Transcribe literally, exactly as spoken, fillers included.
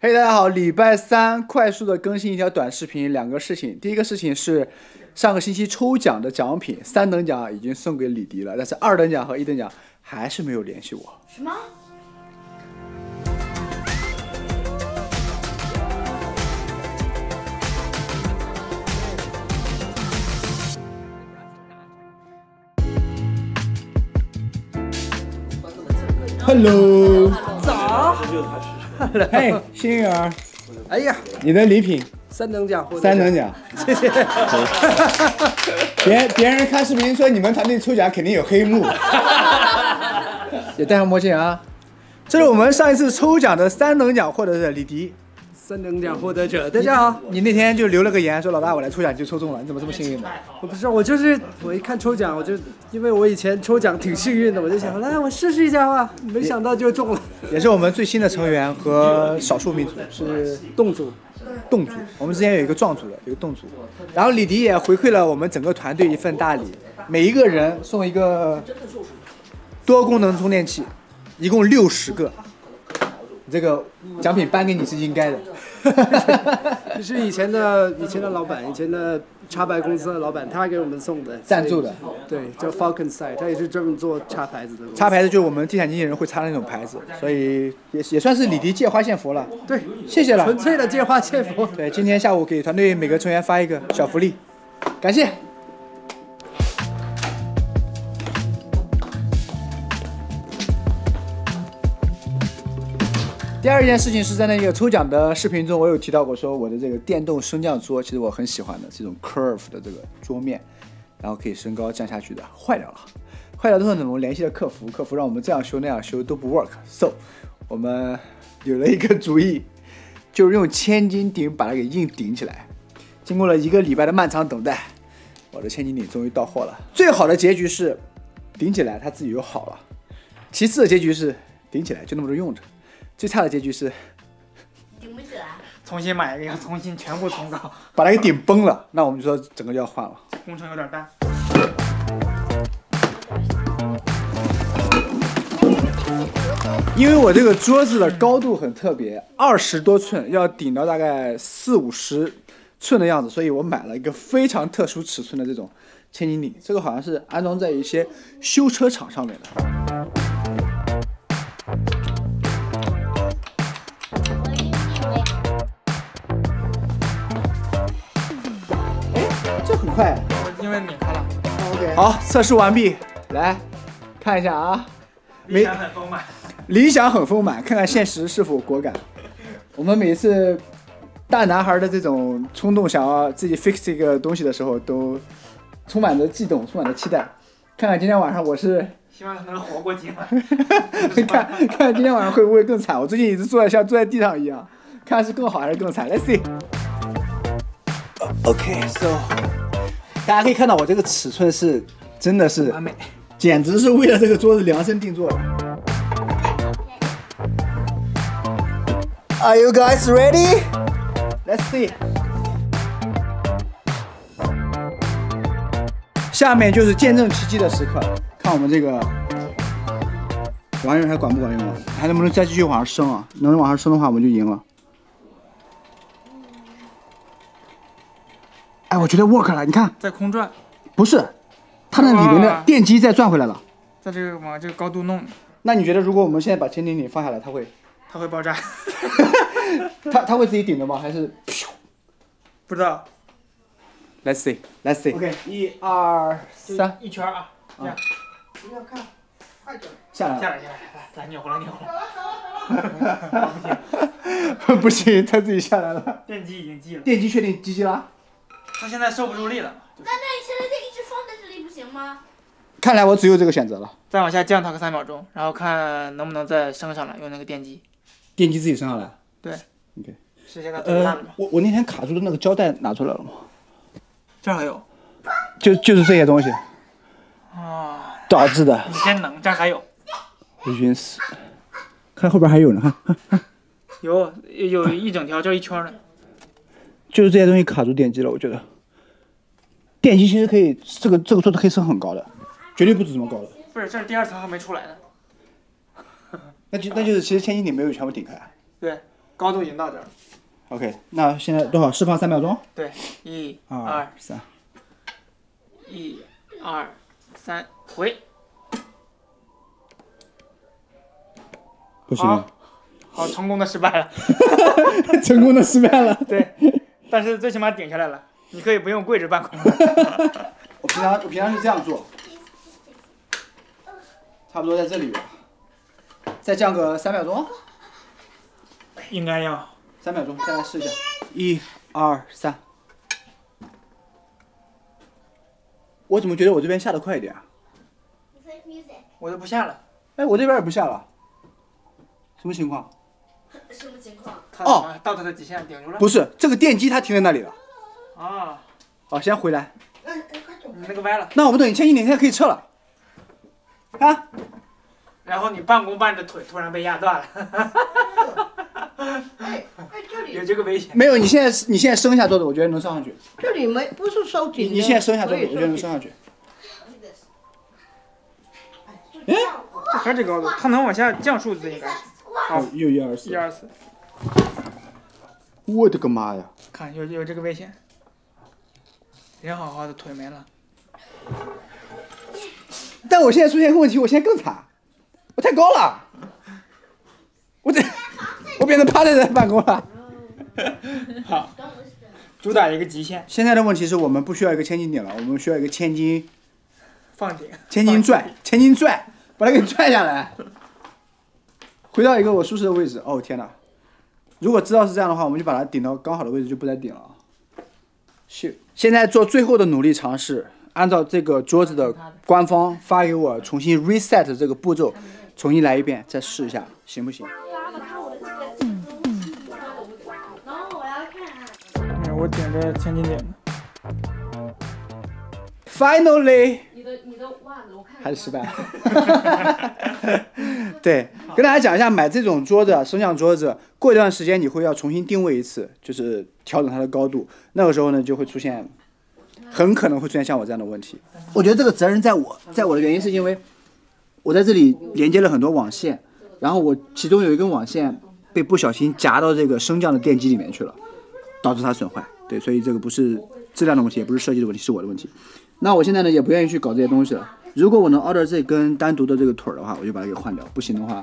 嘿、hey, 大家好，礼拜三快速的更新一条短视频，两个事情。第一个事情是上个星期抽奖的奖品，三等奖已经送给李迪了，但是二等奖和一等奖还是没有联系我。什么？Hello， 早。哎，星宇儿，哎呀，你的礼品三等奖，三等奖，谢谢。别别人看视频说你们团队抽奖肯定有黑幕，也戴上墨镜啊。这是我们上一次抽奖的三等奖获得者李迪，三等奖获得者，大家好。你那天就留了个言说老大我来抽奖就抽中了，你怎么这么幸运呢？我不是，我就是我一看抽奖我就，因为我以前抽奖挺幸运的，我就想来我试试一下吧，没想到就中了。也是我们最新的成员和少数民族是侗族，侗族，我们之前有一个壮族的，有个侗族。然后李迪也回馈了我们整个团队一份大礼，每一个人送一个多功能充电器，一共六十个。这个奖品颁给你是应该的，就是以前的以前的老板，以前的插牌公司的老板，他给我们送的，赞助的，对，叫 Falconside， 他也是专门做插牌子的。插牌子就是我们地产经纪人会插那种牌子，所以也也算是李迪借花献佛了。对，谢谢了，纯粹的借花献佛。对，今天下午给团队每个成员发一个小福利，感谢。第二件事情是在那个抽奖的视频中，我有提到过，说我的这个电动升降桌，其实我很喜欢的，这种 curve 的这个桌面，然后可以升高降下去的，坏掉了，坏掉之后呢，我们联系了客服，客服让我们这样修那样修都不 work， so 我们有了一个主意，就是用千斤顶把它给硬顶起来。经过了一个礼拜的漫长等待，我的千斤顶终于到货了。最好的结局是顶起来它自己又好了，其次的结局是顶起来就那么着用着。最差的结局是顶不起来，重新买一个，重新全部重搞，把那个顶崩了，那我们就说整个就要换了。工程有点大。因为我这个桌子的高度很特别，二十多寸，要顶到大概四五十寸的样子，所以我买了一个非常特殊尺寸的这种千斤顶，这个好像是安装在一些修车厂上面的。快！我因为拧开了。OK。好，测试完毕，来看一下啊。理想很丰满。理想很丰满，看看现实是否果敢。我们每次大男孩的这种冲动，想要自己 fix 一个东西的时候，都充满着悸动，充满着期待。看看今天晚上我是。希望能活过今晚。看看今天晚上会不会更惨？我最近一直坐在像坐在地上一样，看是更好还是更惨。Let's see。OK, so。大家可以看到，我这个尺寸是真的是完美，简直是为了这个桌子量身定做的。Are you guys ready? Let's see. 下面就是见证奇迹的时刻，看我们这个玩意儿还管不管用了，还能不能再继续往上升啊？能往上升的话，我们就赢了。哎，我觉得 work 了，你看，在空转，不是，它那里面的电机再转回来了，在这个往这个高度弄。那你觉得，如果我们现在把千斤顶放下来，它会，它会爆炸？它它会自己顶着吗？还是？不知道。Let's see, let's see. OK， 一二三，一圈啊，这样。不要看，快点。下来，下来，下来，来扭回来，扭回来。不行，它自己下来了。电机已经系了。电机确定机器啦？他现在受不住力了。那那现在就一直放在这里不行吗？看来我只有这个选择了。再往下降它个三秒钟，然后看能不能再升上来，用那个电机。电机自己升上来？对。OK。是现在最烂了吗？我我那天卡住的那个胶带拿出来了吗？这儿还有。就就是这些东西。啊。导致的。你真能，这儿还有。我晕死。看后边还有呢，看。啊、有有一整条，这一圈呢。就是这些东西卡住电机了，我觉得电机其实可以，这个这个桌子可以升很高的，绝对不止这么高的。不是，这是第二层还没出来呢。那就那就是，其实千斤顶没有全部顶开。对，高度引到这儿。OK， 那现在多少？释放三秒钟。对，一、二、三，一、二、三，回。不行。好，好，成功的失败了。成功的失败了。对，但是最起码顶下来了。你可以不用跪着办公。我平常我平常是这样做，差不多在这里吧。 再降个三秒钟，应该要三秒钟，再来试一下，一、二、三。我怎么觉得我这边下的快一点啊？我都不下了。哎，我这边也不下了，什么情况？什么情况？哦，到它的极限顶住了。不是，这个电机它停在那里了。啊。好，先回来。那个歪了。那我们等一下一点，现在可以撤了。啊。 然后你半弓半着腿，突然被压断了。哎哎，这里有这个危险。没有，你现在你现在升一下桌子，我觉得能上上去。这里没不是收紧。你现在升一下桌子，我觉得能升上去。哎，还这高度，它能往下降数字应该是。哦，又一二四。一二四。我的个妈呀！看，有有这个危险。人好好的，腿没了。但我现在出现一个问题，我现在更惨。 我太高了，我得，我变成趴在这办公了。好，主打一个极限。现在的问题是我们不需要一个千斤顶了，我们需要一个千斤放顶、千斤拽、千斤拽，把它给拽下来，回到一个我舒适的位置。哦天哪！如果知道是这样的话，我们就把它顶到刚好的位置，就不再顶了啊。是，现在做最后的努力尝试，按照这个桌子的官方发给我重新 reset 这个步骤。 重新来一遍，再试一下，行不行？嗯嗯、我顶着千斤顶的。Finally， 你的你的袜子我看还是失败了。对，跟大家讲一下，买这种桌子，升降桌子，过一段时间你会要重新定位一次，就是调整它的高度。那个时候呢，就会出现，很可能会出现像我这样的问题。我觉得这个责任在我，在我的原因是因为。 我在这里连接了很多网线，然后我其中有一根网线被不小心夹到这个升降的电机里面去了，导致它损坏。对，所以这个不是质量的问题，也不是设计的问题，是我的问题。那我现在呢也不愿意去搞这些东西了。如果我能 order 这根单独的这个腿的话，我就把它给换掉。不行的话。